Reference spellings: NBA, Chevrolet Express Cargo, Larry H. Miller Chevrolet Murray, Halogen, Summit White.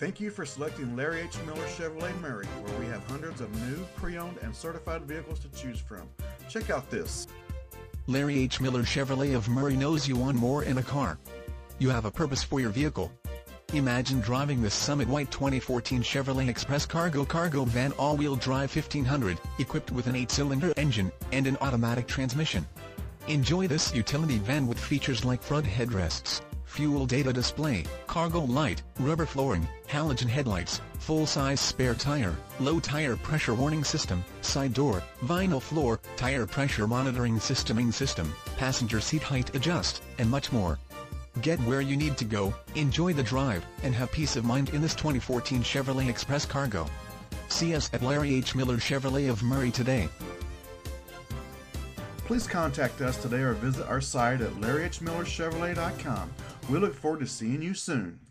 Thank you for selecting Larry H. Miller Chevrolet Murray, where we have hundreds of new, pre-owned, and certified vehicles to choose from. Check out this. Larry H. Miller Chevrolet of Murray knows you want more in a car. You have a purpose for your vehicle. Imagine driving this Summit White 2014 Chevrolet Express Cargo van all-wheel drive 1500, equipped with an 8-cylinder engine, and an automatic transmission. Enjoy this utility van with features like front headrests, fuel data display, cargo light, rubber flooring, halogen headlights, full-size spare tire, low tire pressure warning system, side door, vinyl floor, tire pressure monitoring system, passenger seat height adjust, and much more. Get where you need to go, enjoy the drive, and have peace of mind in this 2014 Chevrolet Express Cargo. See us at Larry H. Miller Chevrolet of Murray today. Please contact us today or visit our site at larryhmillerchevrolet.com. We look forward to seeing you soon.